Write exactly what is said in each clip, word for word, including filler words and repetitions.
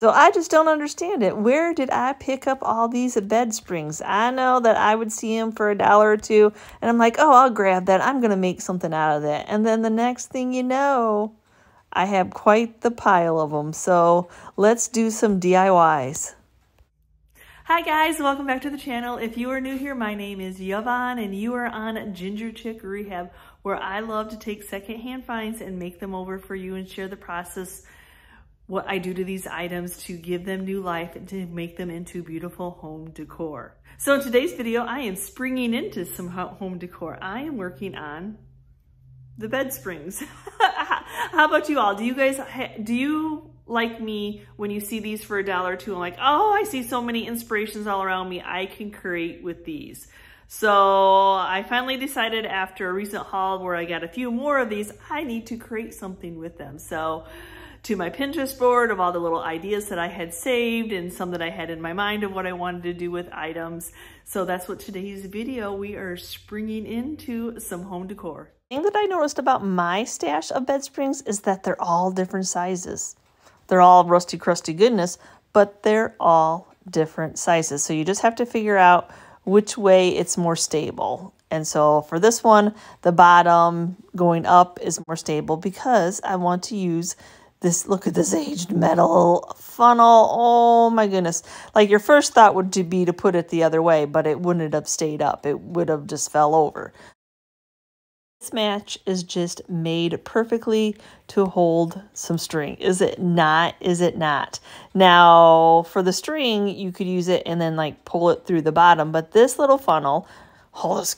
So I just don't understand it. Where did I pick up all these bed springs? I know that I would see them for a dollar or two, and I'm like, oh, I'll grab that. I'm going to make something out of that. And then the next thing you know, I have quite the pile of them. So let's do some D I Ys. Hi guys, welcome back to the channel. If you are new here, my name is Yvonne and you are on Ginger Chick Rehab, where I love to take secondhand finds and make them over for you and share the process, what I do to these items to give them new life and to make them into beautiful home decor. So in today's video, I am springing into some home decor. I am working on the bed springs. How about you all? Do you guys, do you like me when you see these for a dollar or two? I'm like, oh, I see so many inspirations all around me. I can create with these. So I finally decided after a recent haul where I got a few more of these, I need to create something with them. So to my Pinterest board of all the little ideas that I had saved and some that I had in my mind of what I wanted to do with items. So that's what today's video, we are springing into some home decor. The thing that I noticed about my stash of bed springs is that they're all different sizes. They're all rusty, crusty goodness, but they're all different sizes. So you just have to figure out which way it's more stable. And so for this one, the bottom going up is more stable because I want to use this, look at this aged metal funnel. Oh my goodness. Like your first thought would be to put it the other way, but it wouldn't have stayed up. It would have just fell over. This match is just made perfectly to hold some string. Is it not? Is it not? Now for the string, you could use it and then like pull it through the bottom, but this little funnel, oh, this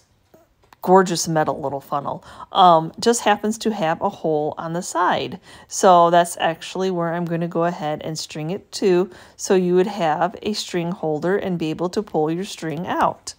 gorgeous metal little funnel, um, just happens to have a hole on the side. So that's actually where I'm going to go ahead and string it to. So you would have a string holder and be able to pull your string out.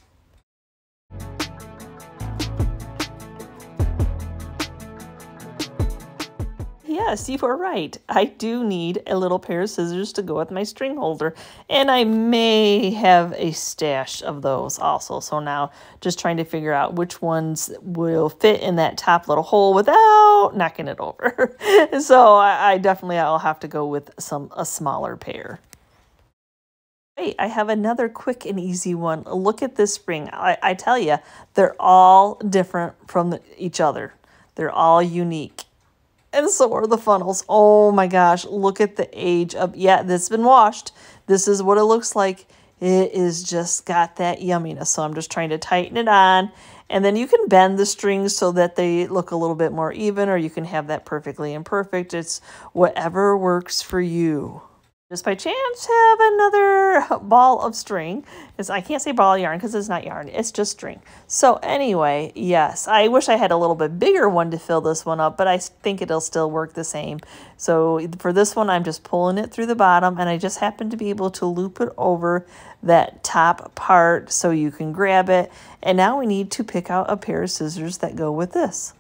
Yes, you are right. I do need a little pair of scissors to go with my string holder, and I may have a stash of those also. So now just trying to figure out which ones will fit in that top little hole without knocking it over. So I, I definitely I'll have to go with some a smaller pair. Hey, I have another quick and easy one. Look at this spring. I, I tell you, they're all different from the, each other. They're all unique. And so are the funnels. Oh my gosh, look at the age of, yeah, that's been washed. This is what it looks like. It is just got that yumminess. So I'm just trying to tighten it on. And then you can bend the strings so that they look a little bit more even, or you can have that perfectly imperfect. It's whatever works for you. Just by chance, have another ball of string. It's, I can't say ball of yarn because it's not yarn. It's just string. So anyway, yes, I wish I had a little bit bigger one to fill this one up, but I think it'll still work the same. So for this one, I'm just pulling it through the bottom, and I just happen to be able to loop it over that top part so you can grab it. And now we need to pick out a pair of scissors that go with this.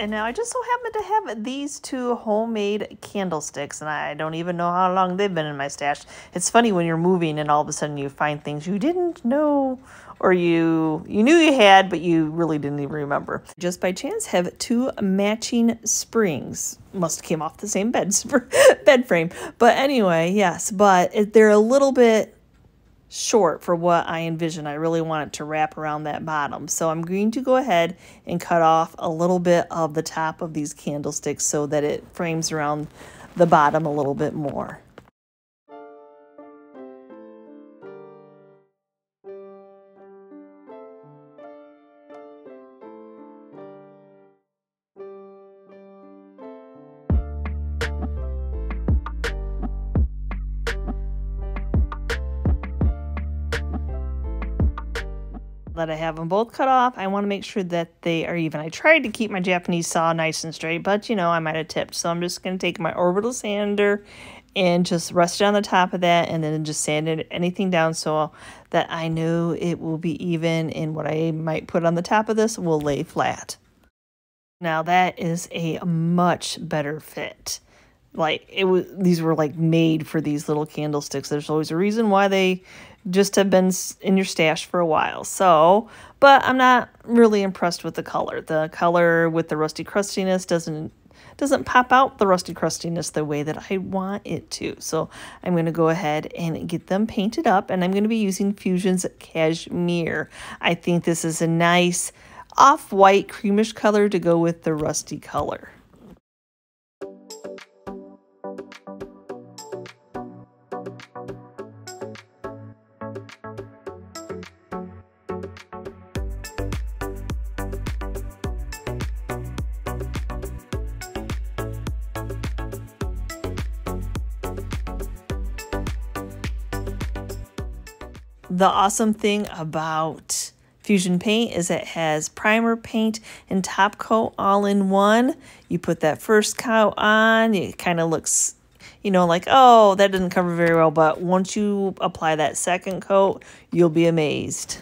And now I just so happen to have these two homemade candlesticks, and I don't even know how long they've been in my stash. It's funny when you're moving and all of a sudden you find things you didn't know, or you you knew you had, but you really didn't even remember. Just by chance, have two matching springs. Must have came off the same bed, bed frame. But anyway, yes, but they're a little bit short for what I envision. I really want it to wrap around that bottom. So I'm going to go ahead and cut off a little bit of the top of these candlesticks so that it frames around the bottom a little bit more. That I have them both cut off. I want to make sure that they are even. I tried to keep my Japanese saw nice and straight, but you know, I might have tipped. So I'm just going to take my orbital sander and just rest it on the top of that and then just sand it, anything down so that I know it will be even, and what I might put on the top of this will lay flat. Now that is a much better fit. Like it was, these were like made for these little candlesticks. There's always a reason why they just have been in your stash for a while. So, but I'm not really impressed with the color. The color with the rusty crustiness doesn't doesn't pop out the rusty crustiness the way that I want it to. So I'm going to go ahead and get them painted up, and I'm going to be using Fusion's Cashmere. I think this is a nice off-white creamish color to go with the rusty color. The awesome thing about Fusion Paint is it has primer, paint, and top coat all in one. You put that first coat on, it kind of looks, you know, like, oh, that didn't cover very well. But once you apply that second coat, you'll be amazed.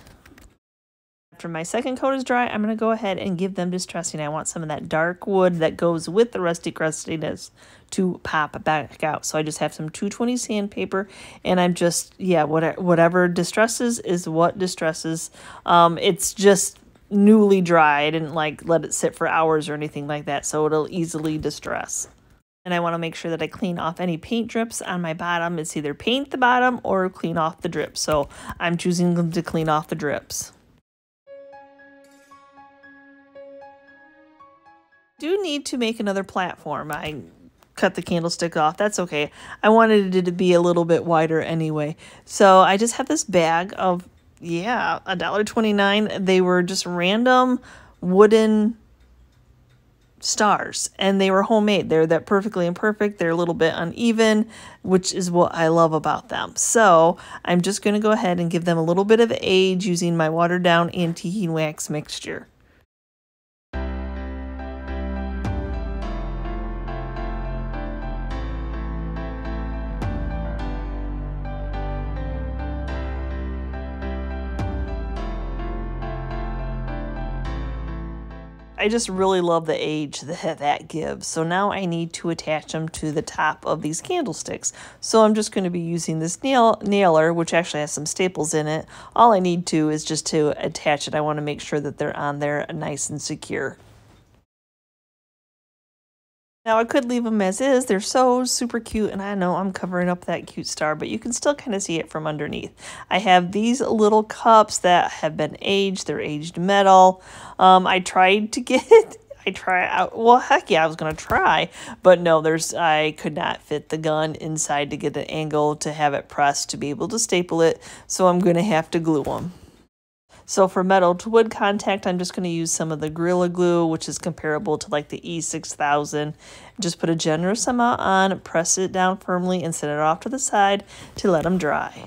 After my second coat is dry, I'm going to go ahead and give them distressing. I want some of that dark wood that goes with the rusty crustiness to pop back out. So I just have some two twenty sandpaper, and I'm just, yeah, whatever, whatever distresses is what distresses. Um, it's just newly dry. I didn't like let it sit for hours or anything like that, so it'll easily distress. And I want to make sure that I clean off any paint drips on my bottom. It's either paint the bottom or clean off the drips. So I'm choosing them to clean off the drips. Do need to make another platform. I cut the candlestick off. That's okay. I wanted it to be a little bit wider anyway. So I just have this bag of, yeah, a dollar twenty-nine. They were just random wooden stars, and they were homemade. They're that perfectly imperfect. They're a little bit uneven, which is what I love about them. So I'm just going to go ahead and give them a little bit of age using my watered down antiquing wax mixture. I just really love the age that that gives. So now I need to attach them to the top of these candlesticks. So I'm just going to be using this nail nailer, which actually has some staples in it. All I need to is just to attach it. I want to make sure that they're on there nice and secure. Now I could leave them as is. They're so super cute, and I know I'm covering up that cute star, but you can still kind of see it from underneath. I have these little cups that have been aged. They're aged metal. Um, I tried to get, I try out, well, heck yeah, I was going to try, but no, there's, I could not fit the gun inside to get an angle to have it pressed to be able to staple it. So I'm going to have to glue them. So for metal to wood contact, I'm just going to use some of the Gorilla Glue, which is comparable to like the E six thousand. Just put a generous amount on, press it down firmly, and set it off to the side to let them dry.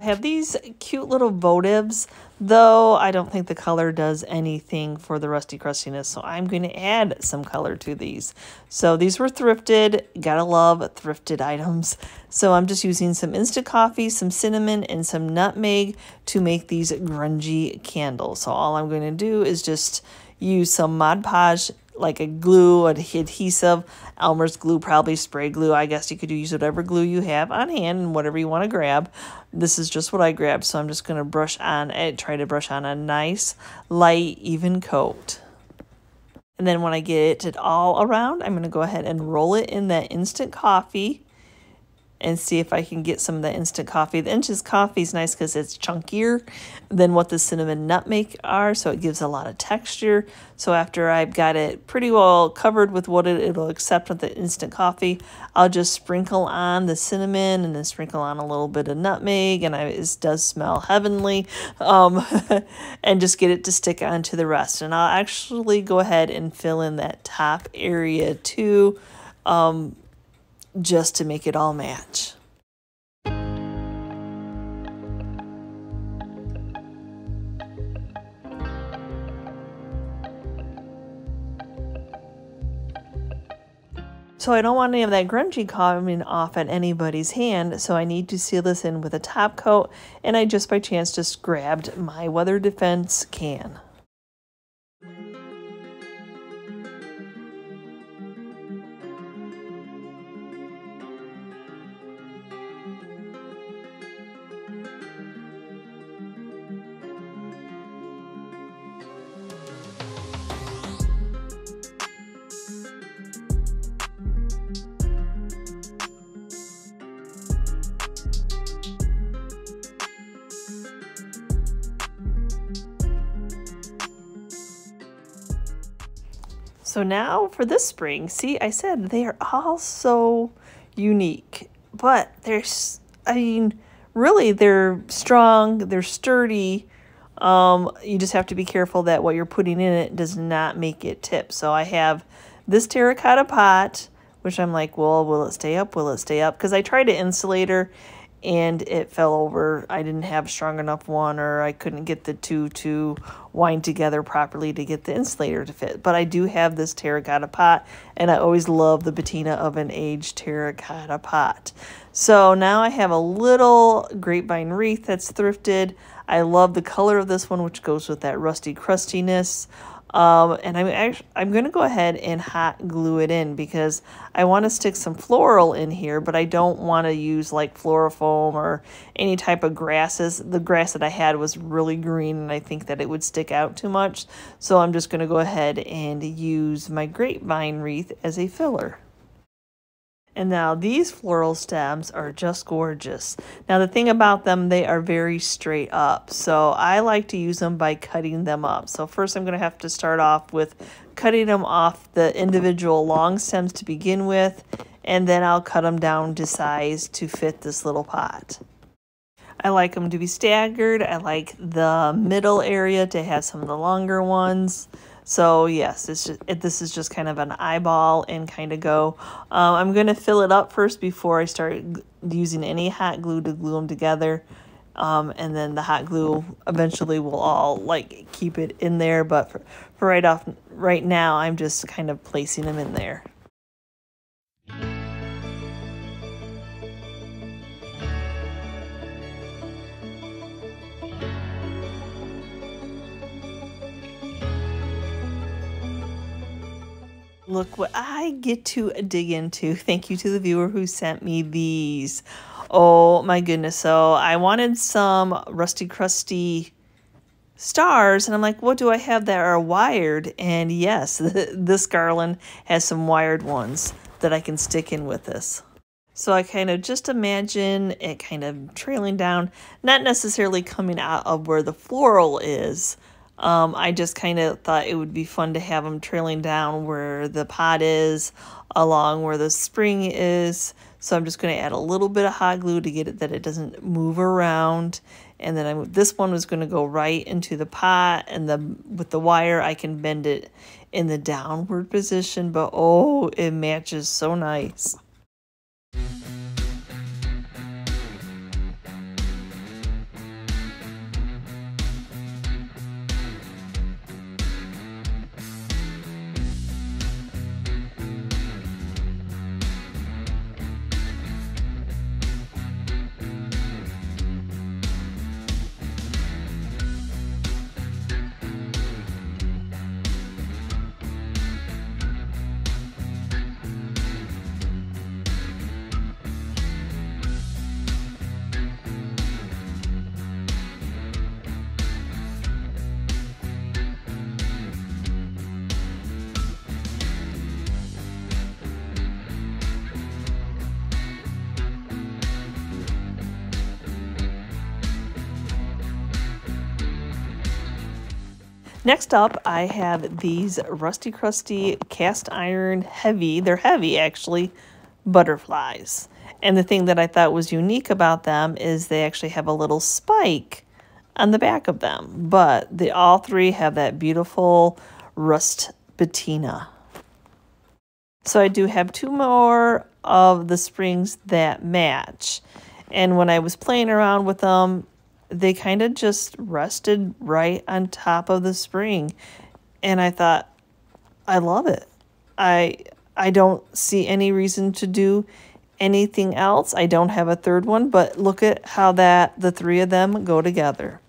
I have these cute little votives, though I don't think the color does anything for the rusty crustiness, so I'm going to add some color to these. So these were thrifted. Gotta love thrifted items. So I'm just using some instant coffee, some cinnamon, and some nutmeg to make these grungy candles. So all I'm going to do is just use some Mod Podge, like a glue, an adhesive, Elmer's glue, probably spray glue. I guess you could use whatever glue you have on hand and whatever you want to grab. This is just what I grabbed, so I'm just going to brush on it, try to brush on a nice, light, even coat. And then when I get it all around, I'm going to go ahead and roll it in that instant coffee and see if I can get some of the instant coffee. The instant coffee is nice because it's chunkier than what the cinnamon nutmeg are, so it gives a lot of texture. So after I've got it pretty well covered with what it, it'll accept with the instant coffee, I'll just sprinkle on the cinnamon and then sprinkle on a little bit of nutmeg, and I, it does smell heavenly, um, and just get it to stick onto the rest. And I'll actually go ahead and fill in that top area too, um, just to make it all match. So I don't want any of that grungy coming off at anybody's hand, so I need to seal this in with a top coat, and I just by chance just grabbed my Weather Defense can. So now for this spring, see, I said they are all so unique, but they're, I mean, really they're strong, they're sturdy. Um, you just have to be careful that what you're putting in it does not make it tip. So I have this terracotta pot, which I'm like, well, will it stay up? Will it stay up? Because I tried an insulator and it fell over. I didn't have strong enough one, or I couldn't get the two to wind together properly to get the insulator to fit. But I do have this terracotta pot, and I always love the patina of an aged terracotta pot. So now I have a little grapevine wreath that's thrifted. I love the color of this one, which goes with that rusty crustiness. Um, and I'm actually, I'm going to go ahead and hot glue it in because I want to stick some floral in here, but I don't want to use like floriform or any type of grasses. The grass that I had was really green, and I think that it would stick out too much. So I'm just going to go ahead and use my grapevine wreath as a filler. And now these floral stems are just gorgeous. Now the thing about them, they are very straight up. So I like to use them by cutting them up. So first I'm gonna have to start off with cutting them off the individual long stems to begin with, and then I'll cut them down to size to fit this little pot. I like them to be staggered. I like the middle area to have some of the longer ones. So yes, it's just, it, this is just kind of an eyeball and kind of go. Um, I'm going to fill it up first before I start using any hot glue to glue them together. Um, and then the hot glue eventually will all like keep it in there. But for, for right off right now, I'm just kind of placing them in there. Look what I get to dig into. Thank you to the viewer who sent me these. Oh my goodness. So I wanted some rusty crusty stars, and I'm like, what do I have that are wired? And yes, this garland has some wired ones that I can stick in with this. So I kind of just imagine it kind of trailing down, not necessarily coming out of where the floral is. Um, I just kind of thought it would be fun to have them trailing down where the pot is, along where the spring is. So I'm just going to add a little bit of hot glue to get it that it doesn't move around. And then I, this one was going to go right into the pot, and the with the wire I can bend it in the downward position. But oh, it matches so nice. Next up, I have these Rusty Crusty cast iron heavy, they're heavy actually, butterflies. And the thing that I thought was unique about them is they actually have a little spike on the back of them. But they all three have that beautiful rust patina. So I do have two more of the springs that match. And when I was playing around with them, they kind of just rested right on top of the spring. And I thought, I love it. I, I don't see any reason to do anything else. I don't have a third one, but look at how that the three of them go together.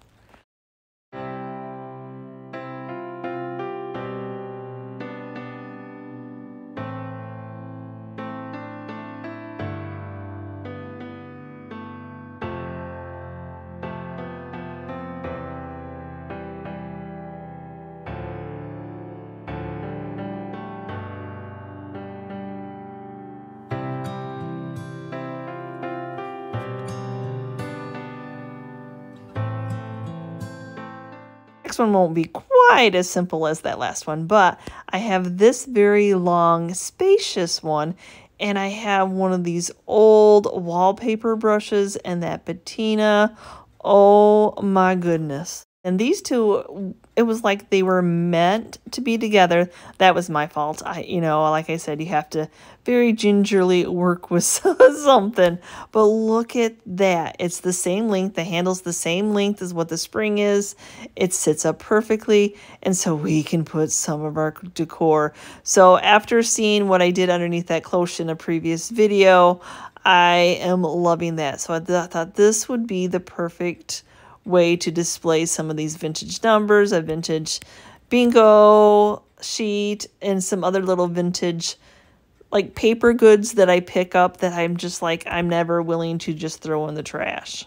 One won't be quite as simple as that last one, but I have this very long spacious one, and I have one of these old wallpaper brushes and that patina. Oh my goodness. And these two, it was like they were meant to be together. That was my fault. I, you know, like I said, you have to very gingerly work with something. But look at that. It's the same length. The handle's the same length as what the spring is. It sits up perfectly. And so we can put some of our decor. So after seeing what I did underneath that cloche in a previous video, I am loving that. So I, th I thought this would be the perfect way to display some of these vintage numbers, a vintage bingo sheet, and some other little vintage like paper goods that I pick up that I'm just like, I'm never willing to just throw in the trash.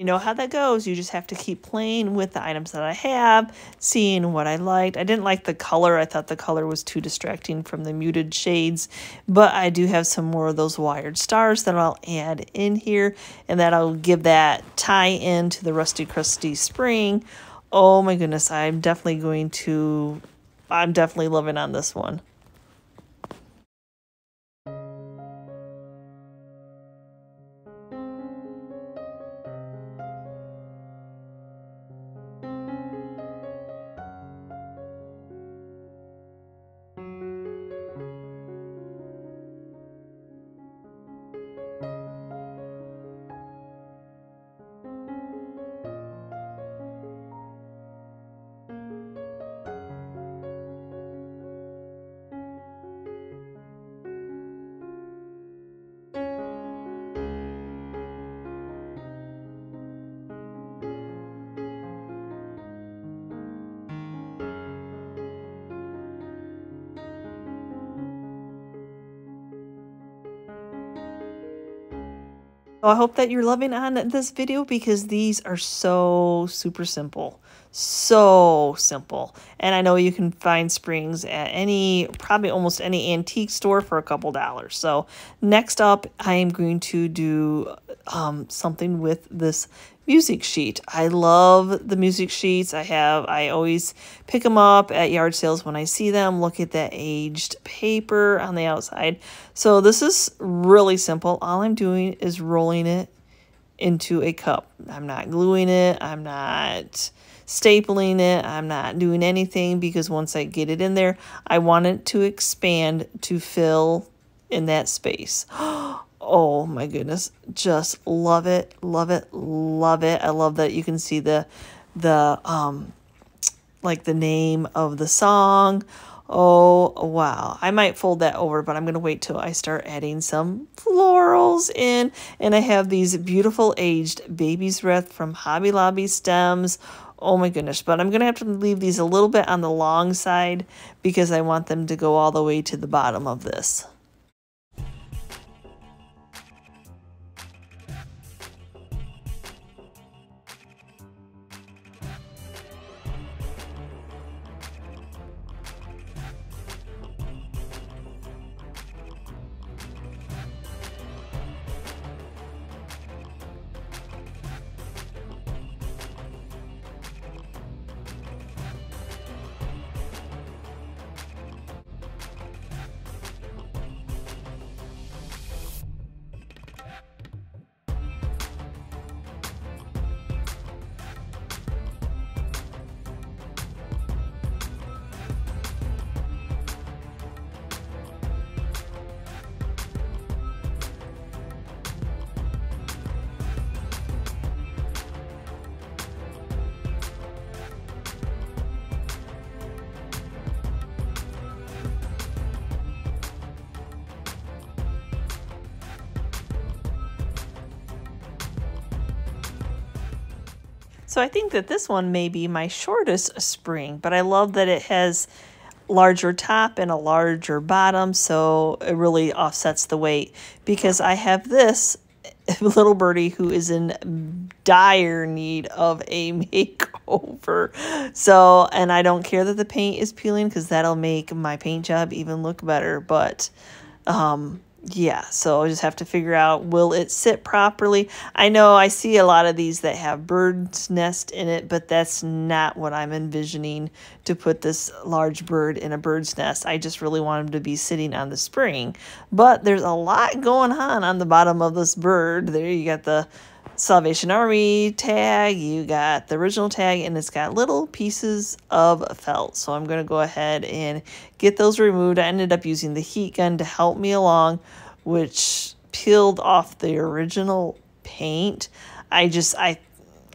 You know how that goes. You just have to keep playing with the items that I have, seeing what I liked. I didn't like the color. I thought the color was too distracting from the muted shades, but I do have some more of those wired stars that I'll add in here, and that'll give that tie in to the Rusty Crusty spring. Oh my goodness, I'm definitely going to, I'm definitely loving on this one. So I hope that you're loving on this video, because these are so super simple, so simple. And I know you can find springs at any, probably almost any antique store for a couple dollars. So next up, I am going to do um, something with this music sheet. I love the music sheets. I have, I always pick them up at yard sales when I see them. Look at that aged paper on the outside. So this is really simple. All I'm doing is rolling it into a cup. I'm not gluing it. I'm not stapling it. I'm not doing anything, because once I get it in there, I want it to expand to fill in that space. Oh my goodness, just love it, love it, love it. I love that you can see the, the, um, like the name of the song. Oh, wow. I might fold that over, but I'm going to wait till I start adding some florals in. And I have these beautiful aged baby's breath from Hobby Lobby stems. Oh my goodness, but I'm gonna have to leave these a little bit on the long side because I want them to go all the way to the bottom of this. So I think that this one may be my shortest spring, but I love that it has larger top and a larger bottom, so it really offsets the weight, because I have this little birdie who is in dire need of a makeover. So, and I don't care that the paint is peeling, because that'll make my paint job even look better, but um yeah, so I just have to figure out, will it sit properly? I know I see a lot of these that have bird's nest in it, but that's not what I'm envisioning to put this large bird in a bird's nest. I just really want him to be sitting on the spring. But there's a lot going on on the bottom of this bird. There you got the Salvation Army tag, you got the original tag, and it's got little pieces of felt. So I'm going to go ahead and get those removed. I ended up using the heat gun to help me along, which peeled off the original paint. I just, I,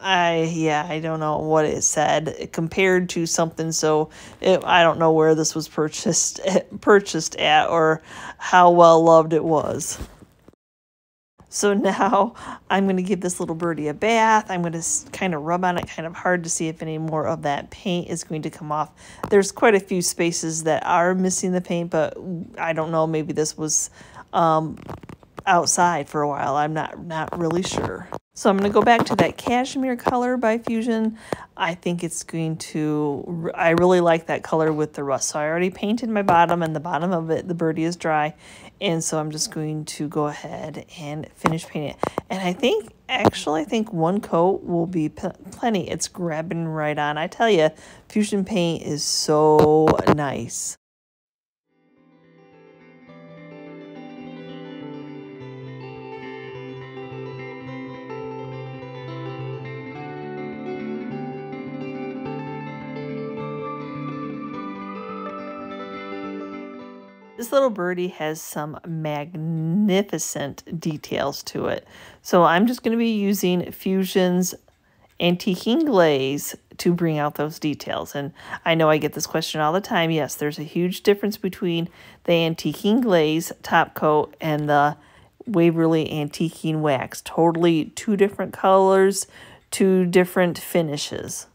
I, yeah, I don't know what it said compared to something. So it, I don't know where this was purchased, purchased at, or how well loved it was. So now I'm going to give this little birdie a bath. I'm going to kind of rub on it kind of hard to see if any more of that paint is going to come off. There's quite a few spaces that are missing the paint, but I don't know. Maybe this was um, outside for a while. I'm not, not really sure. So I'm going to go back to that Cashmere color by Fusion. I think it's going to, I really like that color with the rust. So I already painted my bottom, and the bottom of it, the birdie is dry. And so I'm just going to go ahead and finish painting it. And I think, actually, I think one coat will be plenty. It's grabbing right on. I tell you, Fusion paint is so nice. This little birdie has some magnificent details to it. So I'm just going to be using Fusion's antiquing glaze to bring out those details. And I know I get this question all the time. Yes, there's a huge difference between the antiquing glaze top coat and the Waverly antiquing wax. Totally two different colors, two different finishes.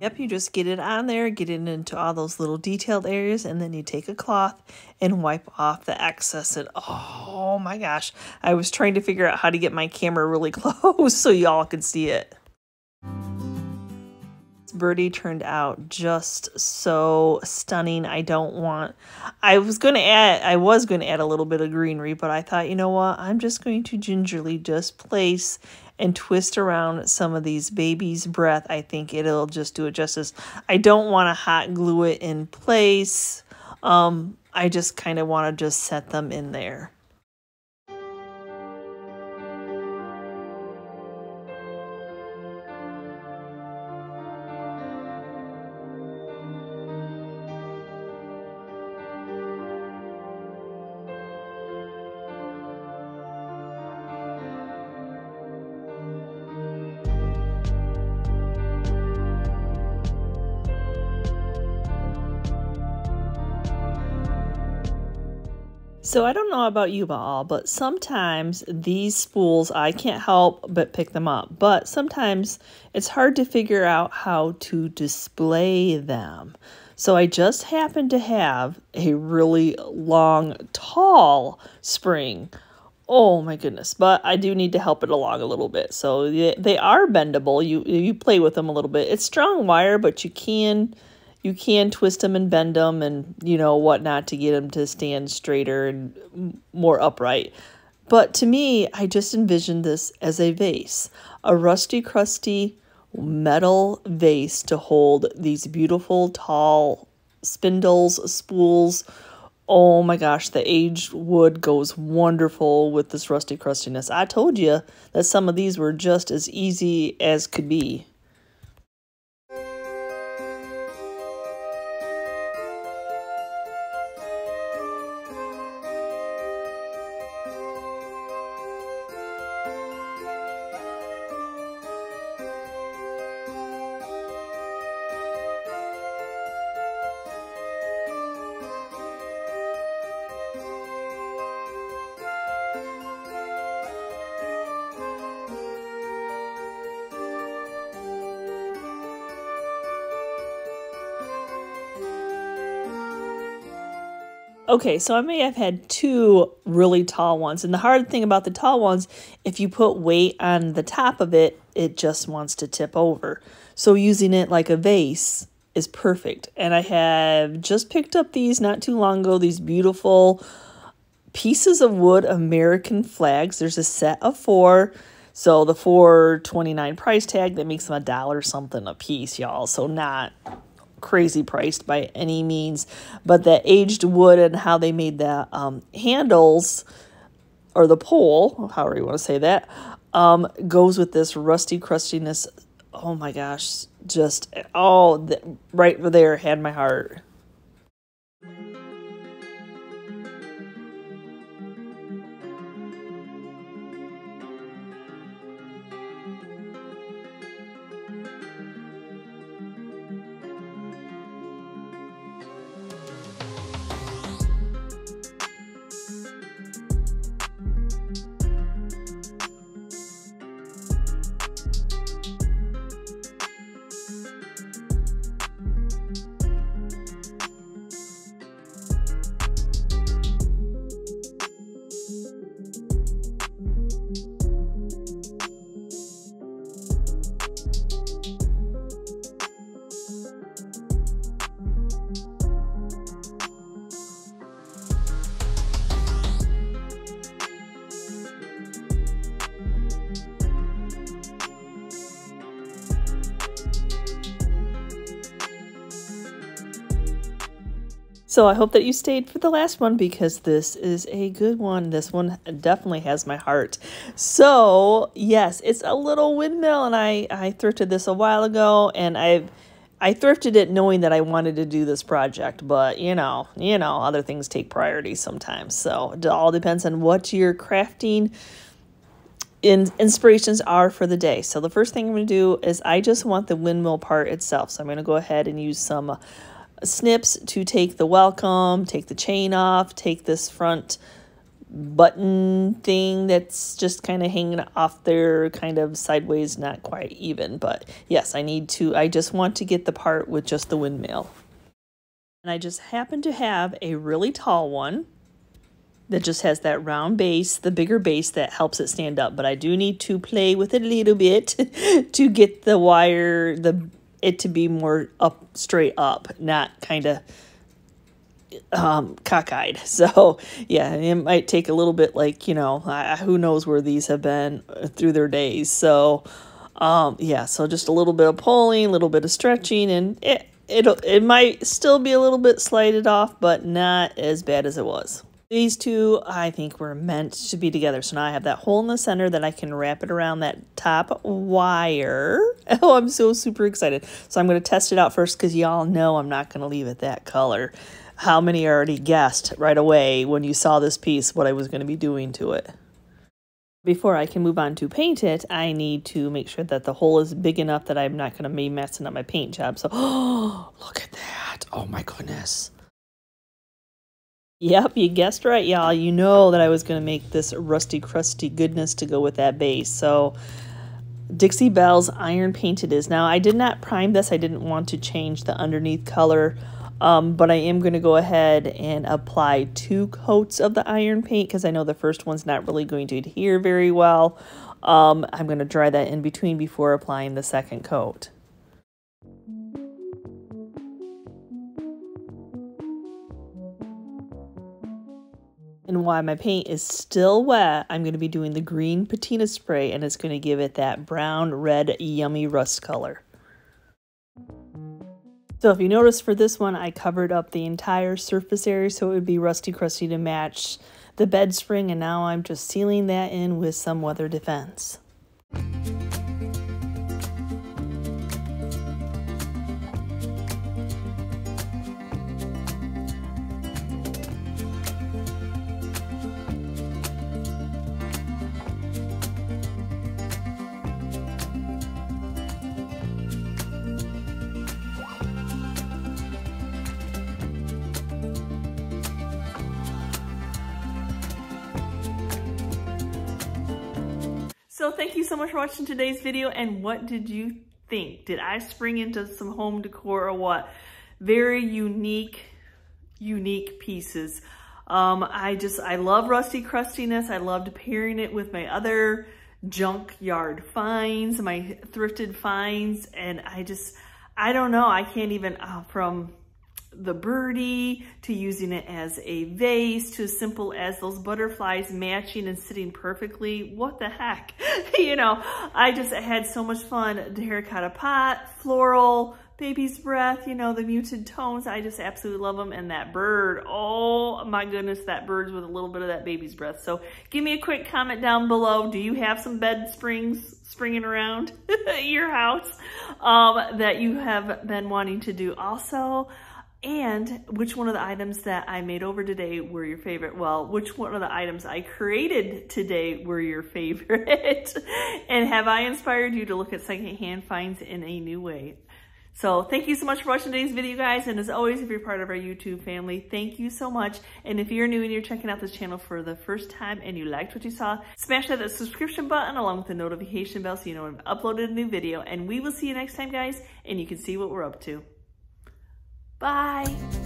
Yep, you just get it on there, get it into all those little detailed areas, and then you take a cloth and wipe off the excess. And oh my gosh, I was trying to figure out how to get my camera really close so y'all could see it. This birdie turned out just so stunning. I don't want, I was going to add, I was going to add a little bit of greenery, but I thought, you know what, I'm just going to gingerly just place and twist around some of these baby's breath. I think it'll just do it justice. I don't want to hot glue it in place. Um, I just kind of want to just set them in there. So I don't know about you all, but sometimes these spools, I can't help but pick them up. But sometimes it's hard to figure out how to display them. So I just happened to have a really long, tall spring. Oh my goodness, but I do need to help it along a little bit. So they are bendable. You, you play with them a little bit. It's strong wire, but you can... You can twist them and bend them and, you know, whatnot to get them to stand straighter and more upright. But to me, I just envisioned this as a vase, a rusty, crusty metal vase to hold these beautiful, tall spindles, spools. Oh my gosh, the aged wood goes wonderful with this rusty crustiness. I told you that some of these were just as easy as could be. Okay, so I may have had two really tall ones. And the hard thing about the tall ones, if you put weight on the top of it, it just wants to tip over. So using it like a vase is perfect. And I have just picked up these not too long ago, these beautiful pieces of wood American flags. There's a set of four. So the four twenty-nine price tag, that makes them a dollar something a piece, y'all. So not... crazy priced by any means, but the aged wood and how they made the um, handles or the pole, however you want to say that, um, goes with this rusty crustiness. Oh my gosh, just oh, the, right there had my heart. So I hope that you stayed for the last one because this is a good one. This one definitely has my heart. So yes, it's a little windmill, and I, I thrifted this a while ago, and I've I thrifted it knowing that I wanted to do this project, but you know, you know, other things take priority sometimes. So it all depends on what your crafting in, inspirations are for the day. So the first thing I'm gonna do is I just want the windmill part itself. So I'm gonna go ahead and use some uh, snips to take the welcome, take the chain off, take this front button thing that's just kind of hanging off there, kind of sideways, not quite even. But yes, I need to, I just want to get the part with just the windmill. And I just happen to have a really tall one that just has that round base, the bigger base that helps it stand up. But I do need to play with it a little bit to get the wire, the it to be more up, straight up, not kind of um, cockeyed. So yeah, it might take a little bit, like, you know, I, who knows where these have been through their days. So um, yeah, so just a little bit of pulling, a little bit of stretching, and it, it'll, it might still be a little bit slided off, but not as bad as it was. These two, I think, were meant to be together. So now I have that hole in the center that I can wrap it around that top wire. Oh, I'm so super excited. So I'm going to test it out first because y'all know I'm not going to leave it that color. How many already guessed right away when you saw this piece what I was going to be doing to it? Before I can move on to paint it, I need to make sure that the hole is big enough that I'm not going to be messing up my paint job. So, oh, look at that. Oh, my goodness. Yep, you guessed right, y'all. You know that I was going to make this rusty, crusty goodness to go with that base. So, Dixie Belle's Iron Painted is. Now, I did not prime this. I didn't want to change the underneath color, um, but I am going to go ahead and apply two coats of the iron paint because I know the first one's not really going to adhere very well. Um, I'm going to dry that in between before applying the second coat. And while my paint is still wet, I'm going to be doing the green patina spray, and it's going to give it that brown, red, yummy rust color. So if you notice for this one, I covered up the entire surface area so it would be rusty crusty to match the bed spring, and now I'm just sealing that in with some Weather Defense. So thank you so much for watching today's video, and what did you think? Did I spring into some home decor or what? Very unique, unique pieces. Um, I just, I love rusty crustiness. I loved pairing it with my other junkyard finds, my thrifted finds, and I just, I don't know, I can't even, uh, from the birdie to using it as a vase to as simple as those butterflies matching and sitting perfectly. What the heck? You know, I just had so much fun. The terracotta pot, floral, baby's breath, you know, the muted tones. I just absolutely love them. And that bird, oh my goodness, that bird's with a little bit of that baby's breath. So give me a quick comment down below. Do you have some bed springs springing around your house um, that you have been wanting to do also? And which one of the items that I made over today were your favorite? Well, which one of the items I created today were your favorite? And have I inspired you to look at secondhand finds in a new way? So thank you so much for watching today's video, guys. And as always, if you're part of our YouTube family, thank you so much. And if you're new and you're checking out this channel for the first time and you liked what you saw, smash that subscription button along with the notification bell so you know when I've uploaded a new video. And we will see you next time, guys. And you can see what we're up to. Bye.